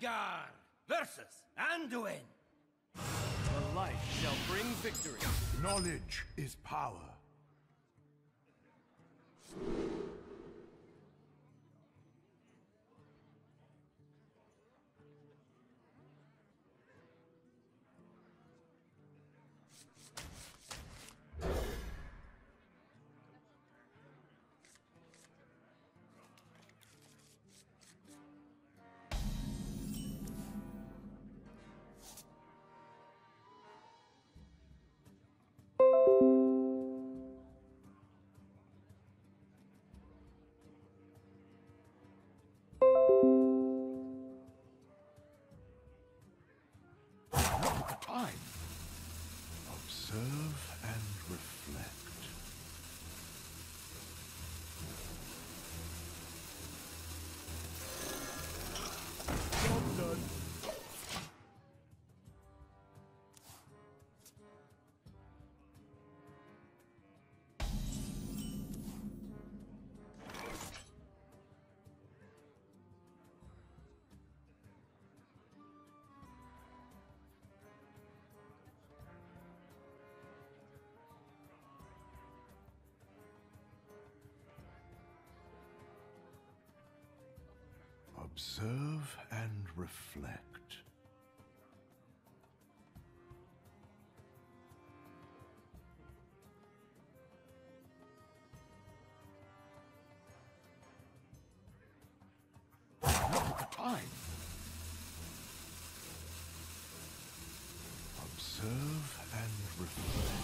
Khadgar versus Anduin. The light shall bring victory. Knowledge is power. Observe and reflect. Fine. Observe and reflect.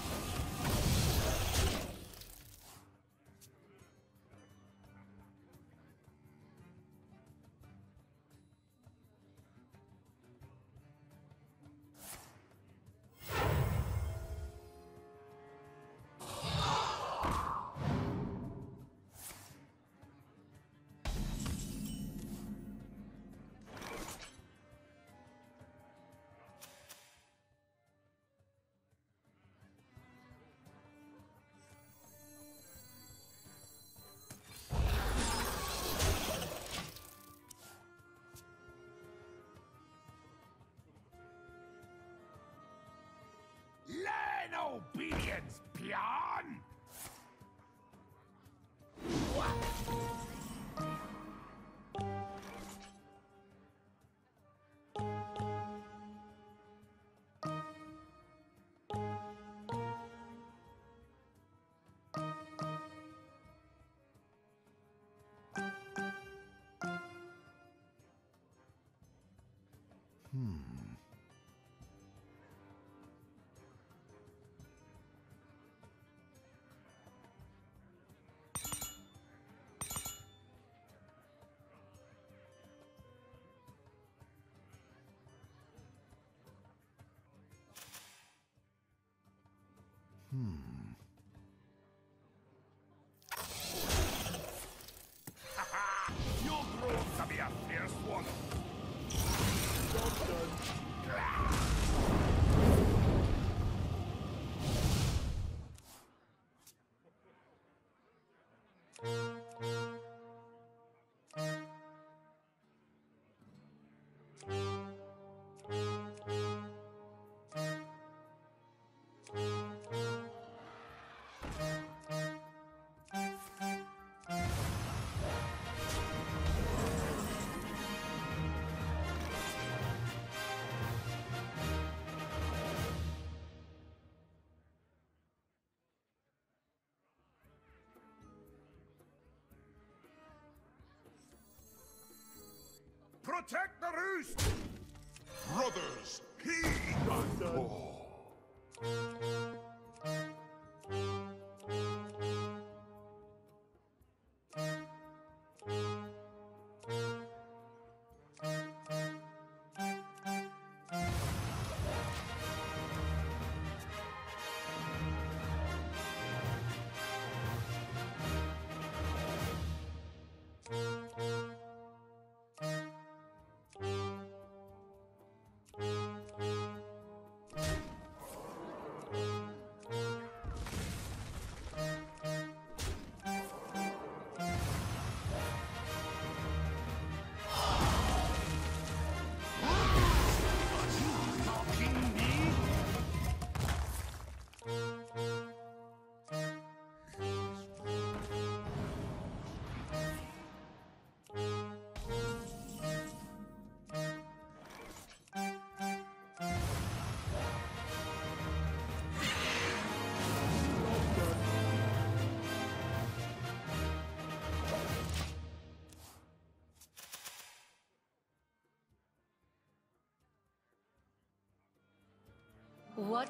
Obedience, peon! You'll grow to be a fierce one. Protect the roost! Brothers, heed my call. What?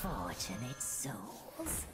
Fortunate souls.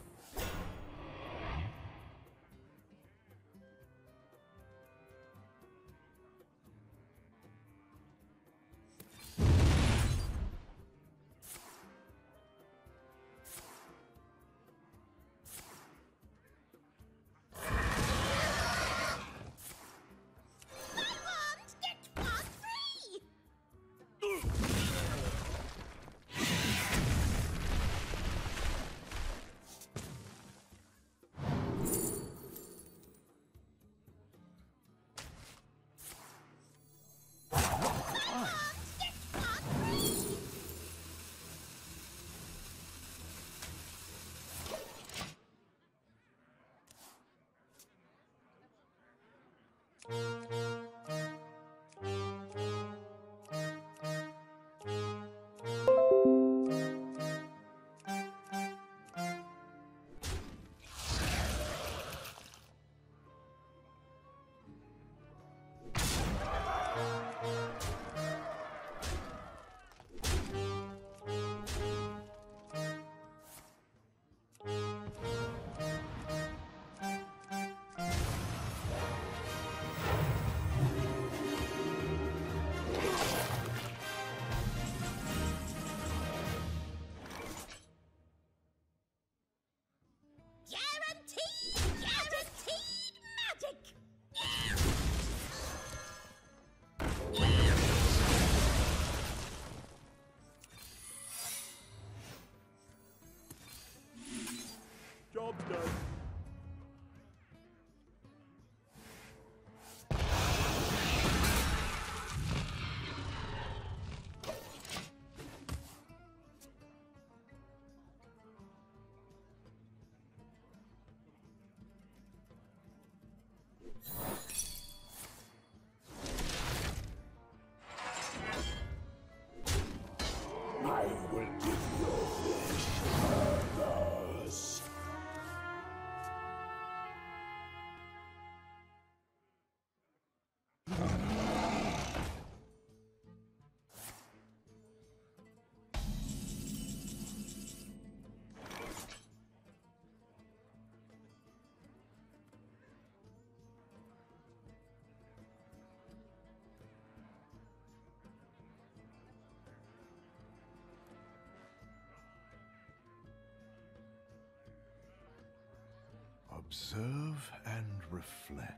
Observe and reflect.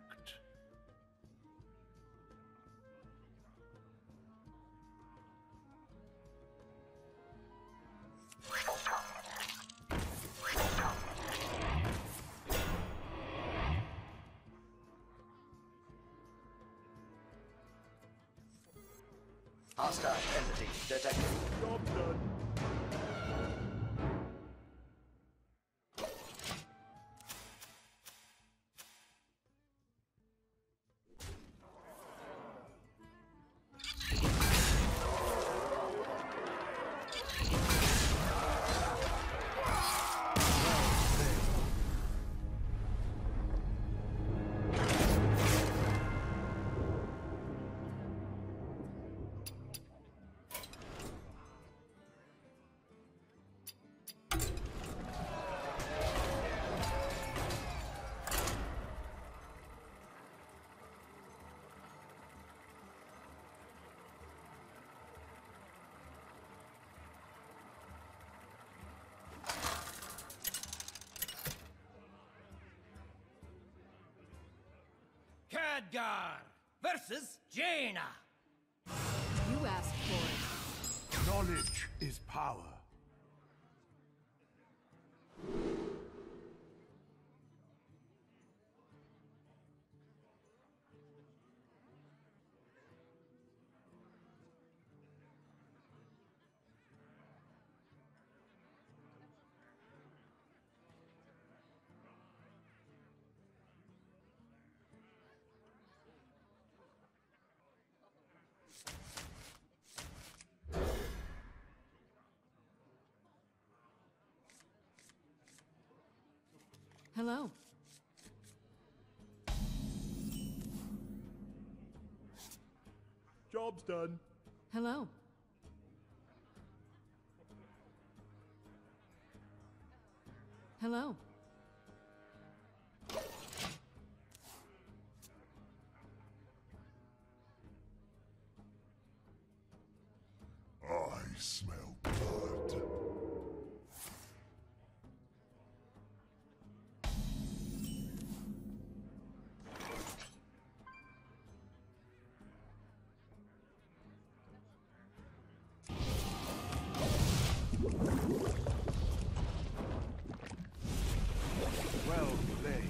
Hostile entity detected. Job done. Khadgar versus Jaina. You asked for it. Knowledge is power. Hello. Job's done. Hello. Hello. I smell blood. Well played.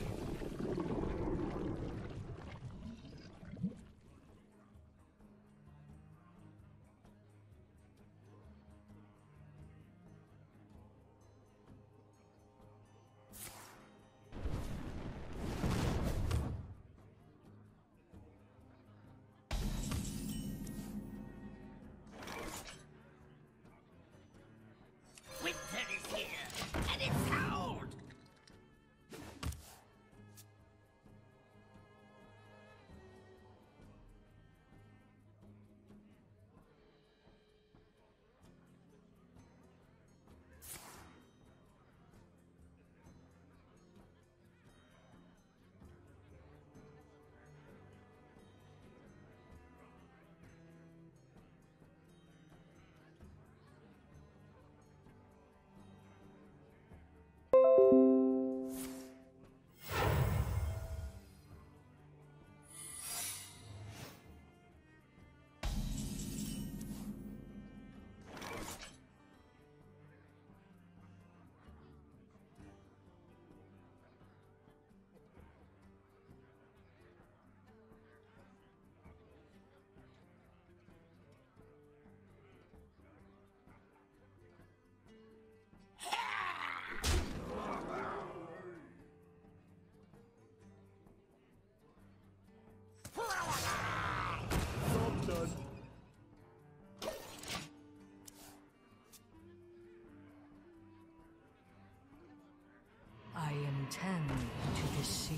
I intend to deceive.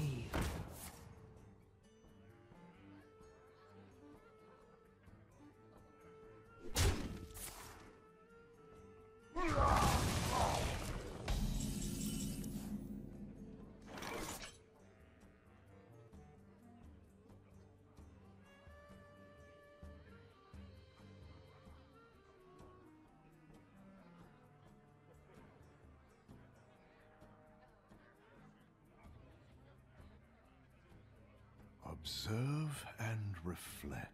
Observe and reflect.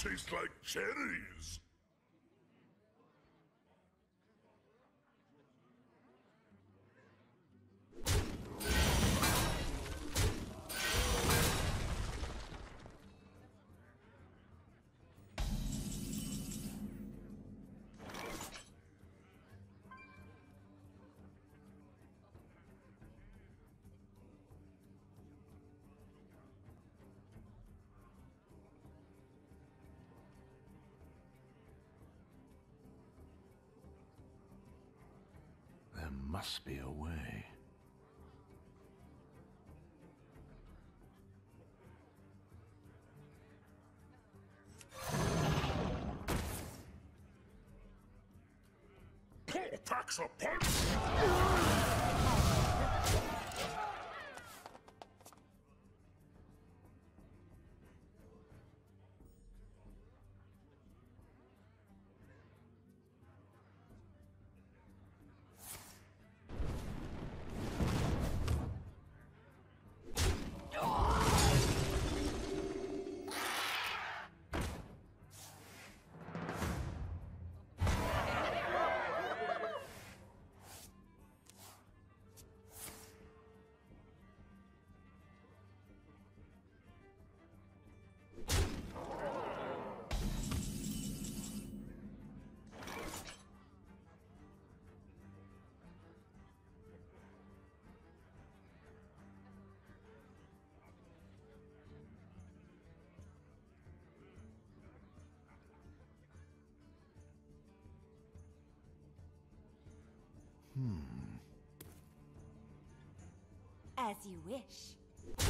Tastes like cherries. Must be a way. Paul packs a punch. As you wish.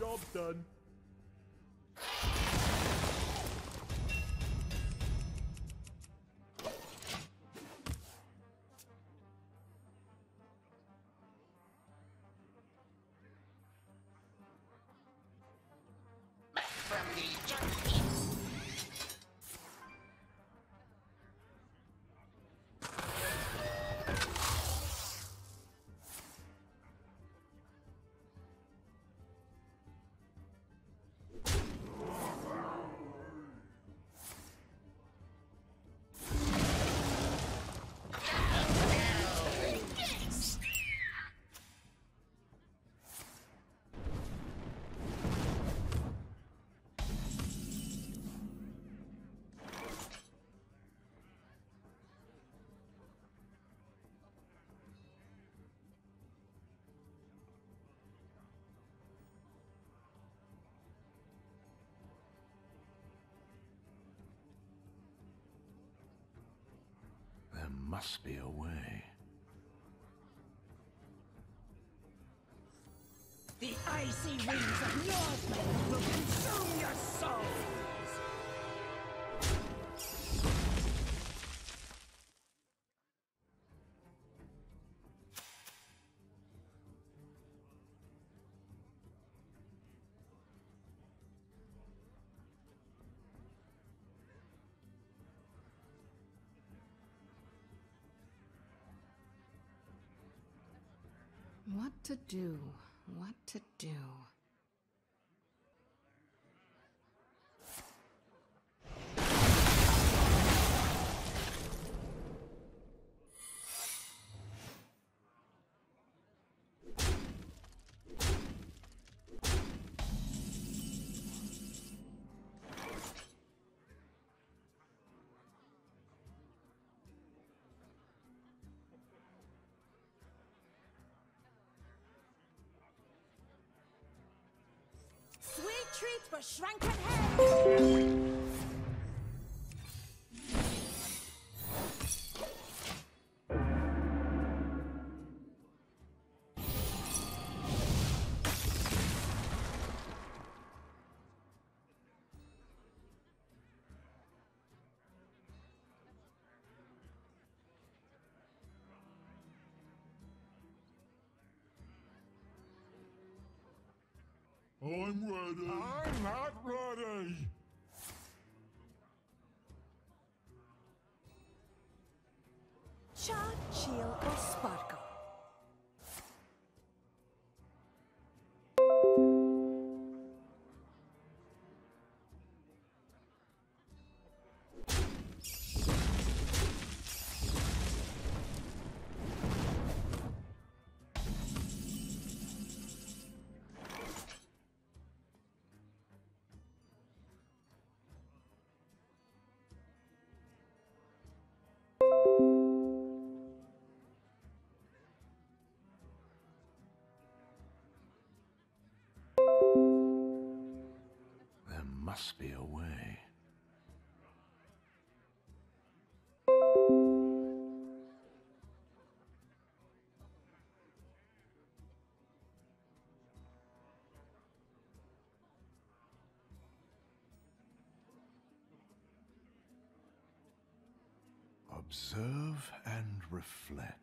Job done. Must be a way. The icy wings of Northmen will consume your soul! What to do? What to do? Treat for shrunken heads! I'm ready. I'm not ready. Charge, chill, or sparkle. Must be a way. Observe and reflect.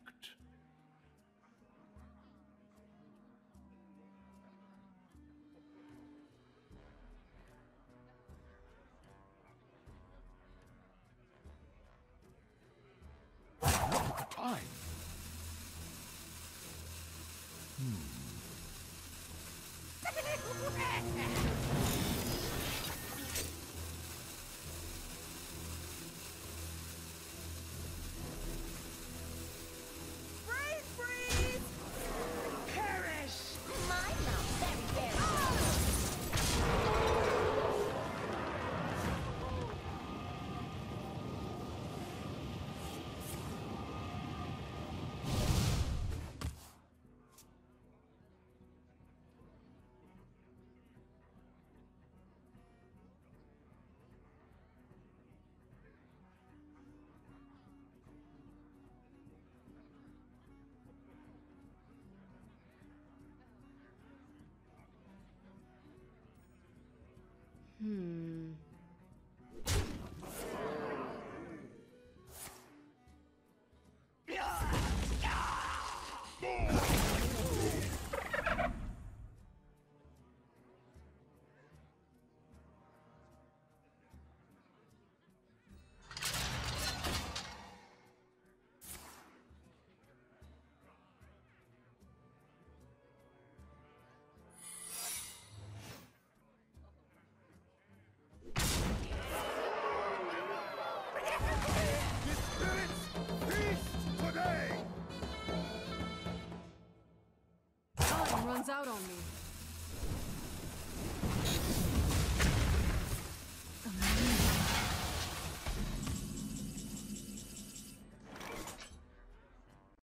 Out on me.